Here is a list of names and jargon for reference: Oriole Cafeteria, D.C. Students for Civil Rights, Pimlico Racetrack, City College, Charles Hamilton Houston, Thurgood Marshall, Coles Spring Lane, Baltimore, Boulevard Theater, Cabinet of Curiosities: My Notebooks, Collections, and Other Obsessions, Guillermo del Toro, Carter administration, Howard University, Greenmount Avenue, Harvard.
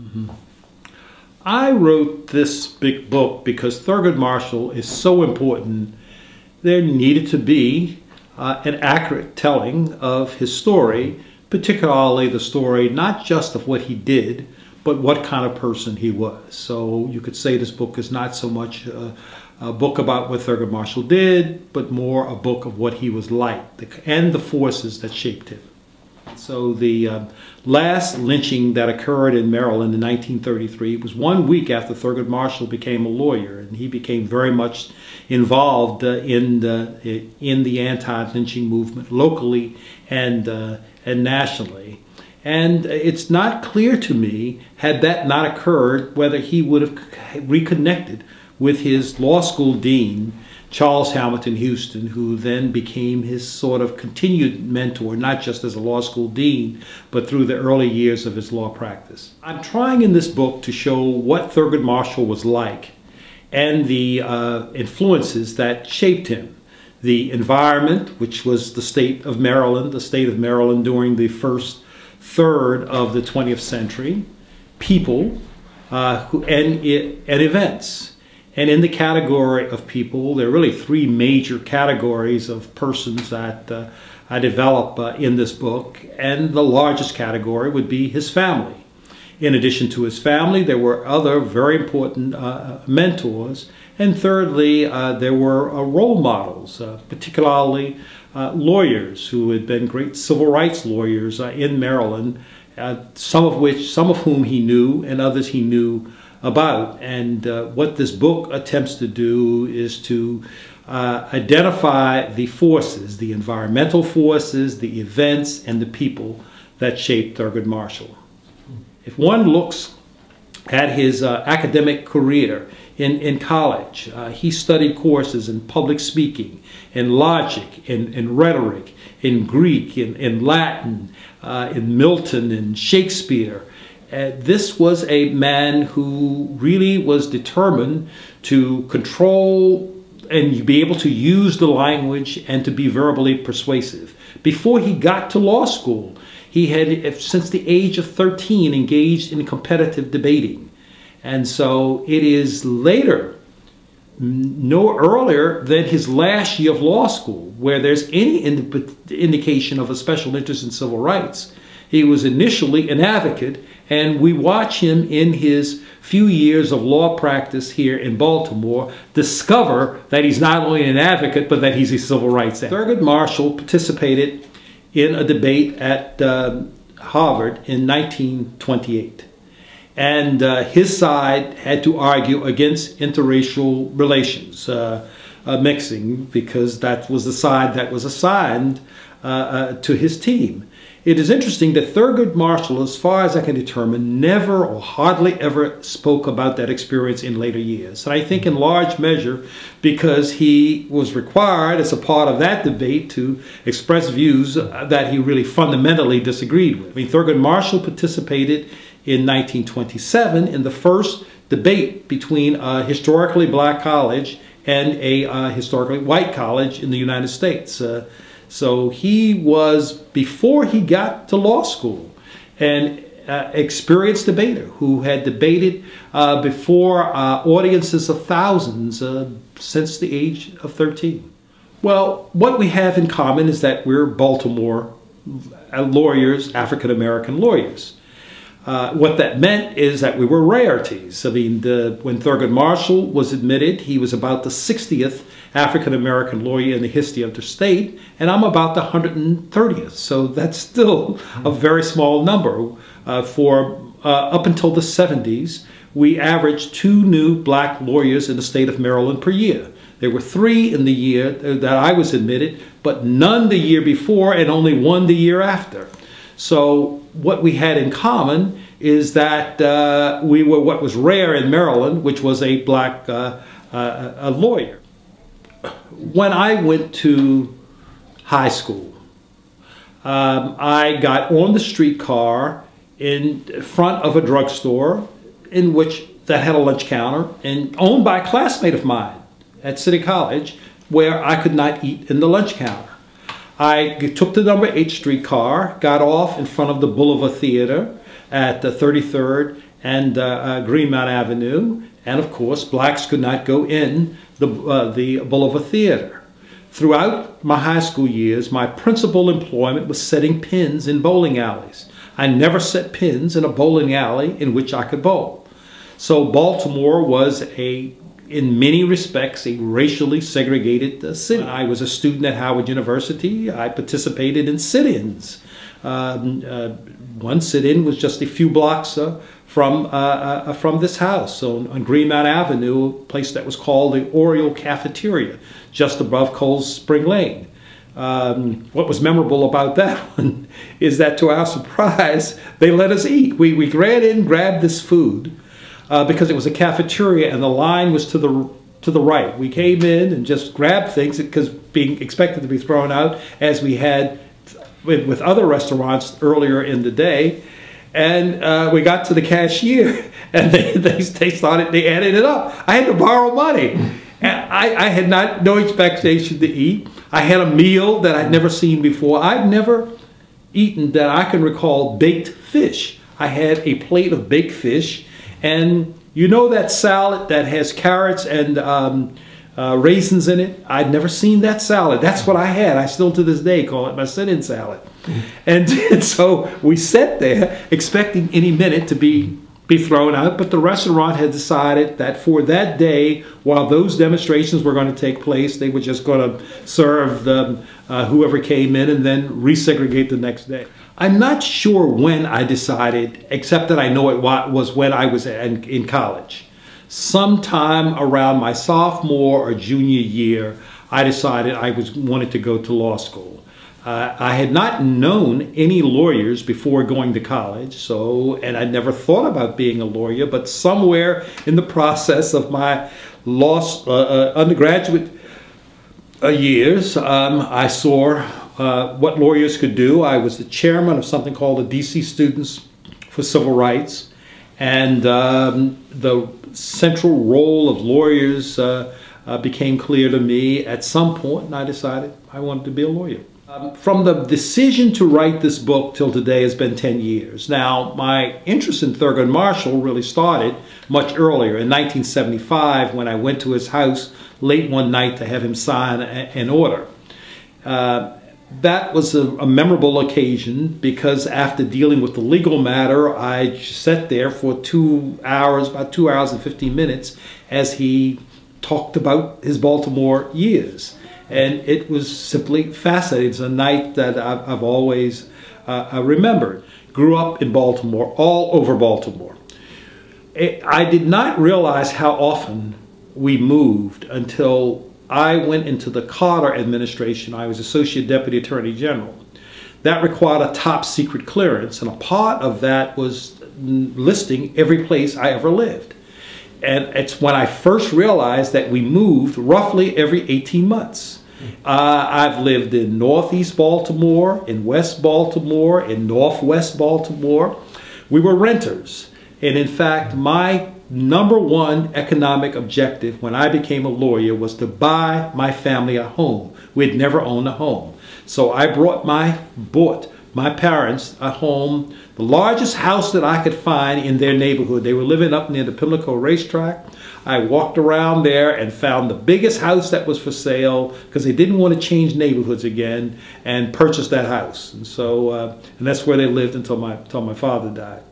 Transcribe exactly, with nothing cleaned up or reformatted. Mm-hmm. I wrote this big book because Thurgood Marshall is so important. There needed to be uh, an accurate telling of his story, particularly the story not just of what he did, but what kind of person he was. So you could say this book is not so much a, a book about what Thurgood Marshall did, but more a book of what he was like the, and the forces that shaped him. So the uh, last lynching that occurred in Maryland in nineteen thirty-three was one week after Thurgood Marshall became a lawyer, and he became very much involved uh, in the in the anti-lynching movement locally and uh, and nationally. And it's not clear to me, had that not occurred, whether he would have reconnected with his law school dean, Charles Hamilton Houston, who then became his sort of continued mentor, not just as a law school dean, but through the early years of his law practice. I'm trying in this book to show what Thurgood Marshall was like and the uh, influences that shaped him. The environment, which was the state of Maryland, the state of Maryland during the first third of the twentieth century, people, uh, who, and, and events. And in the category of people, there are really three major categories of persons that uh, I develop uh, in this book, and the largest category would be his family. In addition to his family, there were other very important uh, mentors, and thirdly, uh, there were uh, role models, uh, particularly uh, lawyers who had been great civil rights lawyers uh, in Maryland, uh, some of which, some of whom he knew and others he knew about. And uh, what this book attempts to do is to uh, identify the forces, the environmental forces, the events, and the people that shaped Thurgood Marshall. If one looks at his uh, academic career in, in college, uh, he studied courses in public speaking, in logic, in, in rhetoric, in Greek, in, in Latin, uh, in Milton, in Shakespeare. Uh, this was a man who really was determined to control and be able to use the language and to be verbally persuasive. Before he got to law school, he had, since the age of thirteen, engaged in competitive debating. And so it is later, no earlier than his last year of law school, where there's any ind- indication of a special interest in civil rights. He was initially an advocate, and we watch him in his few years of law practice here in Baltimore discover that he's not only an advocate, but that he's a civil rights advocate. Thurgood Marshall participated in a debate at uh, Harvard in nineteen twenty-eight. And uh, his side had to argue against interracial relations, uh, uh, mixing, because that was the side that was assigned uh, uh, to his team. It is interesting that Thurgood Marshall, as far as I can determine, never or hardly ever spoke about that experience in later years. And I think in large measure because he was required as a part of that debate to express views that he really fundamentally disagreed with. I mean, Thurgood Marshall participated in nineteen twenty-seven in the first debate between a historically black college and a uh, historically white college in the United States. Uh, So he was, before he got to law school, an uh, experienced debater who had debated uh, before uh, audiences of thousands uh, since the age of thirteen. Well, what we have in common is that we're Baltimore lawyers, African-American lawyers. Uh, what that meant is that we were rarities. I mean, the, when Thurgood Marshall was admitted, he was about the sixtieth African-American lawyer in the history of the state, and I'm about the one hundred thirtieth. So that's still a very small number. Uh, for uh, up until the seventies, we averaged two new black lawyers in the state of Maryland per year. There were three in the year that I was admitted, but none the year before and only one the year after. So what we had in common is that uh, we were what was rare in Maryland, which was a black uh, uh, a lawyer. When I went to high school, um, I got on the streetcar in front of a drugstore in which that had a lunch counter and owned by a classmate of mine at City College, where I could not eat in the lunch counter. I took the number eight streetcar, got off in front of the Boulevard Theater at the thirty-third, and uh, uh, Greenmount Avenue, and of course blacks could not go in the, uh, the Boulevard Theater. Throughout my high school years, my principal employment was setting pins in bowling alleys. I never set pins in a bowling alley in which I could bowl. So Baltimore was, a, in many respects, a racially segregated uh, city. I was a student at Howard University. I participated in sit-ins. Um, uh, one sit-in was just a few blocks uh, from, uh, uh, from this house, so on Greenmount Avenue, a place that was called the Oriole Cafeteria, just above Coles Spring Lane. Um, what was memorable about that one is that, to our surprise, they let us eat. We, we ran in, grabbed this food, uh, because it was a cafeteria and the line was to the, to the right. We came in and just grabbed things because being expected to be thrown out, as we had with, with other restaurants earlier in the day. And uh, we got to the cashier and they, they, they started, they added it up. I had to borrow money. And I, I had not, no expectation to eat. I had a meal that I'd never seen before. I'd never eaten, that I can recall, baked fish. I had a plate of baked fish, and you know that salad that has carrots and um, uh, raisins in it? I'd never seen that salad. That's what I had. I still to this day call it my sit-in salad. And, and so we sat there expecting any minute to be be thrown out, but the restaurant had decided that for that day, while those demonstrations were going to take place, they were just going to serve the, uh, whoever came in, and then resegregate the next day. I'm not sure when I decided, except that I know it was when I was in, in college. Sometime around my sophomore or junior year, I decided I was wanted to go to law school. Uh, I had not known any lawyers before going to college, so, and I never thought about being a lawyer, but somewhere in the process of my law, uh, uh, undergraduate uh, years, um, I saw uh, what lawyers could do. I was the chairman of something called the D C Students for Civil Rights, and um, the central role of lawyers uh, uh, became clear to me at some point, and I decided I wanted to be a lawyer. Um, from the decision to write this book till today has been ten years. Now, my interest in Thurgood Marshall really started much earlier, in nineteen seventy-five, when I went to his house late one night to have him sign a, an order. Uh, that was a, a memorable occasion because after dealing with the legal matter, I sat there for two hours, about two hours and fifteen minutes, as he talked about his Baltimore years. And it was simply fascinating. It's a night that I've, I've always uh, remembered. Grew up in Baltimore, all over Baltimore. It, I did not realize how often we moved until I went into the Carter administration. I was Associate Deputy Attorney General. That required a top secret clearance, and a part of that was listing every place I ever lived. And it's when I first realized that we moved roughly every eighteen months. Uh, I've lived in Northeast Baltimore, in West Baltimore, in Northwest Baltimore. We were renters. And in fact, my number one economic objective when I became a lawyer was to buy my family a home. We had never owned a home. So I brought my, bought my parents a home, the largest house that I could find in their neighborhood. They were living up near the Pimlico Racetrack. I walked around there and found the biggest house that was for sale because they didn't want to change neighborhoods again, and purchased that house. And so, uh, and that's where they lived until my, until my father died.